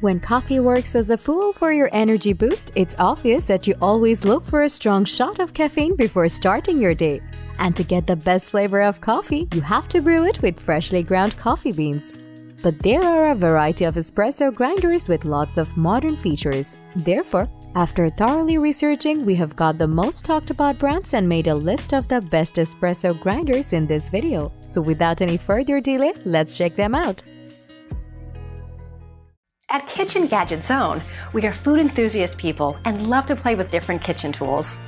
When coffee works as a fuel for your energy boost, it's obvious that you always look for a strong shot of caffeine before starting your day. And to get the best flavor of coffee, you have to brew it with freshly ground coffee beans. But there are a variety of espresso grinders with lots of modern features. Therefore, after thoroughly researching, we have got the most talked about brands and made a list of the best espresso grinders in this video. So without any further delay, let's check them out. At Kitchen Gadgets Zone, we are food enthusiast people and love to play with different kitchen tools.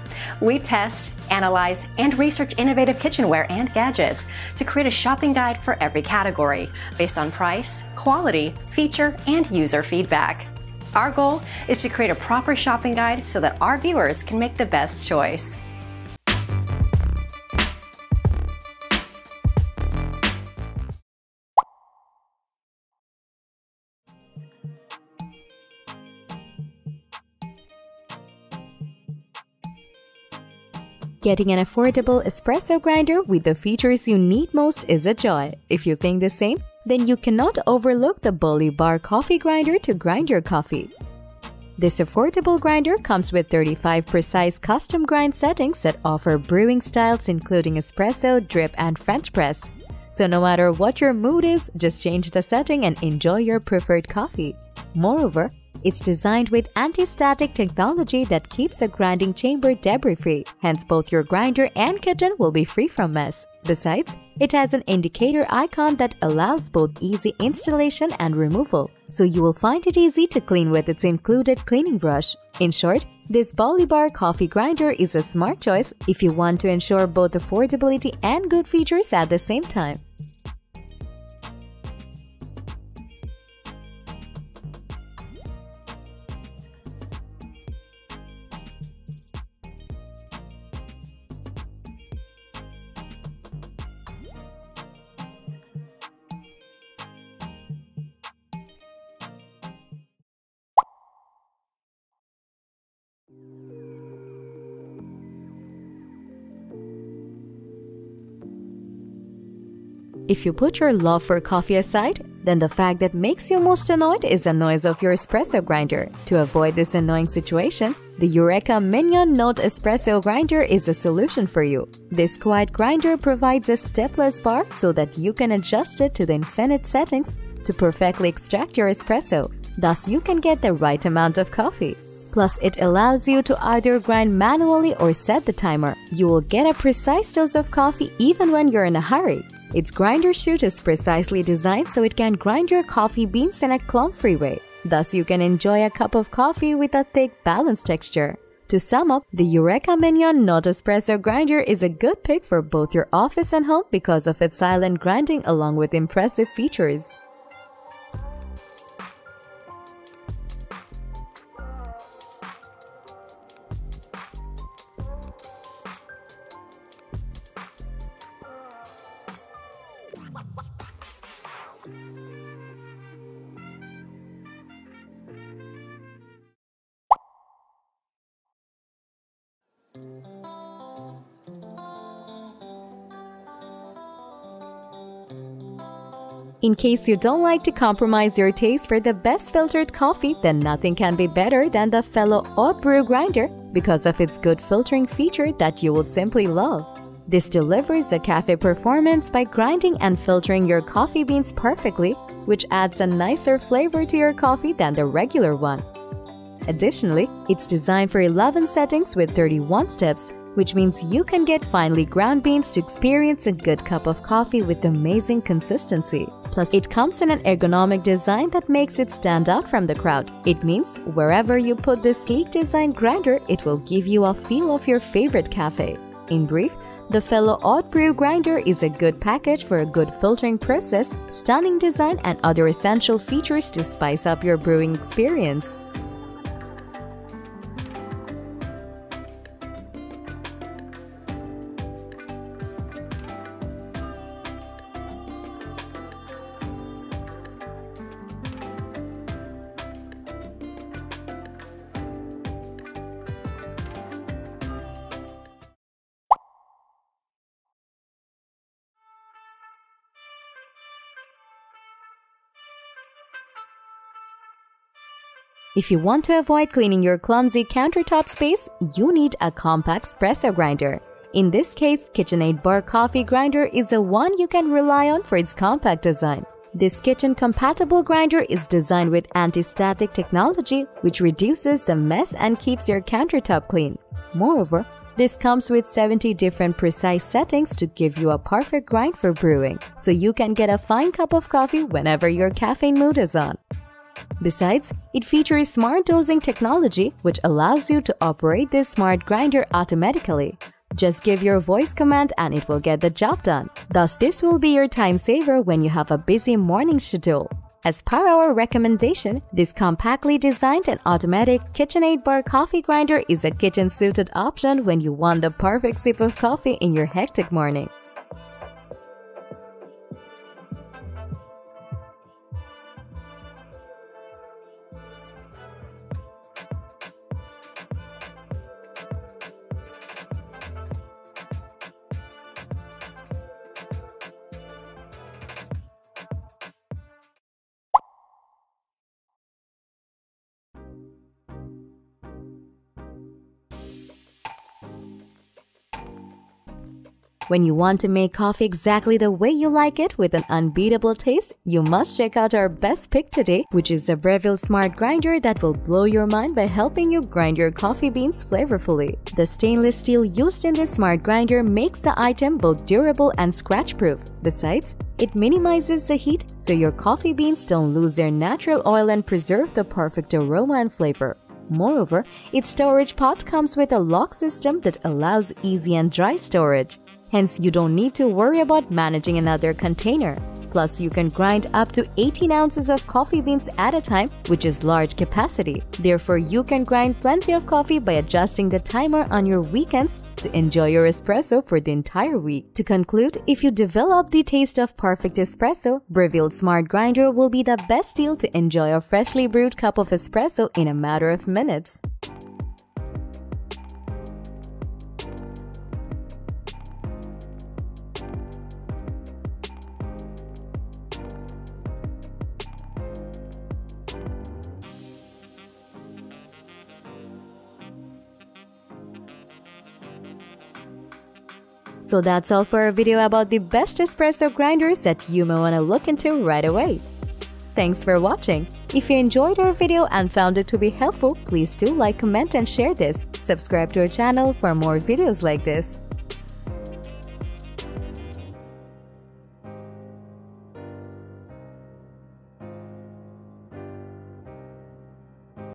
We test, analyze, and research innovative kitchenware and gadgets to create a shopping guide for every category based on price, quality, feature, and user feedback. Our goal is to create a proper shopping guide so that our viewers can make the best choice. Getting an affordable espresso grinder with the features you need most is a joy. If you think the same, then you cannot overlook the Sboly Bar Coffee Grinder to grind your coffee. This affordable grinder comes with 35 precise custom grind settings that offer brewing styles including espresso, drip, and French press. So no matter what your mood is, just change the setting and enjoy your preferred coffee. Moreover, it's designed with anti-static technology that keeps a grinding chamber debris-free, hence both your grinder and kitchen will be free from mess. Besides, it has an indicator icon that allows both easy installation and removal, so you will find it easy to clean with its included cleaning brush. In short, this Sboly Bar Coffee Grinder is a smart choice if you want to ensure both affordability and good features at the same time. If you put your love for coffee aside, then the fact that makes you most annoyed is the noise of your espresso grinder. To avoid this annoying situation, the Eureka Mignon Notte Espresso Grinder is a solution for you. This quiet grinder provides a stepless bar so that you can adjust it to the infinite settings to perfectly extract your espresso. Thus, you can get the right amount of coffee. Plus, it allows you to either grind manually or set the timer. You will get a precise dose of coffee even when you're in a hurry. Its grinder chute is precisely designed so it can grind your coffee beans in a clump-free way. Thus, you can enjoy a cup of coffee with a thick, balanced texture. To sum up, the Eureka Mignon Notte Espresso Grinder is a good pick for both your office and home because of its silent grinding along with impressive features. In case you don't like to compromise your taste for the best filtered coffee, then nothing can be better than the Fellow Ode Grinder because of its good filtering feature that you will simply love. This delivers a cafe performance by grinding and filtering your coffee beans perfectly, which adds a nicer flavor to your coffee than the regular one. Additionally, it's designed for 11 settings with 31 steps, which means you can get finely ground beans to experience a good cup of coffee with amazing consistency. Plus, it comes in an ergonomic design that makes it stand out from the crowd. It means wherever you put this sleek design grinder, it will give you a feel of your favorite cafe. In brief, the Fellow Ode Grinder is a good package for a good filtering process, stunning design, and other essential features to spice up your brewing experience. If you want to avoid cleaning your clumsy countertop space, you need a compact espresso grinder. In this case, KitchenAid Bar Coffee Grinder is the one you can rely on for its compact design. This kitchen-compatible grinder is designed with anti-static technology, which reduces the mess and keeps your countertop clean. Moreover, this comes with 70 different precise settings to give you a perfect grind for brewing, so you can get a fine cup of coffee whenever your caffeine mood is on. Besides, it features smart dosing technology, which allows you to operate this smart grinder automatically. Just give your voice command and it will get the job done. Thus, this will be your time saver when you have a busy morning schedule. As per our recommendation, this compactly designed and automatic KitchenAid Bar Coffee Grinder is a kitchen-suited option when you want the perfect sip of coffee in your hectic morning. When you want to make coffee exactly the way you like it with an unbeatable taste, you must check out our best pick today, which is the Breville Smart Grinder that will blow your mind by helping you grind your coffee beans flavorfully. The stainless steel used in this smart grinder makes the item both durable and scratch-proof. Besides, it minimizes the heat so your coffee beans don't lose their natural oil and preserve the perfect aroma and flavor. Moreover, its storage pot comes with a lock system that allows easy and dry storage. Hence, you don't need to worry about managing another container. Plus, you can grind up to 18 ounces of coffee beans at a time, which is large capacity. Therefore, you can grind plenty of coffee by adjusting the timer on your weekends to enjoy your espresso for the entire week. To conclude, if you develop the taste of perfect espresso, Breville Smart Grinder will be the best deal to enjoy a freshly brewed cup of espresso in a matter of minutes. So that's all for our video about the best espresso grinders that you may want to look into right away. Thanks for watching. If you enjoyed our video and found it to be helpful, please do like, comment and share this. Subscribe to our channel for more videos like this.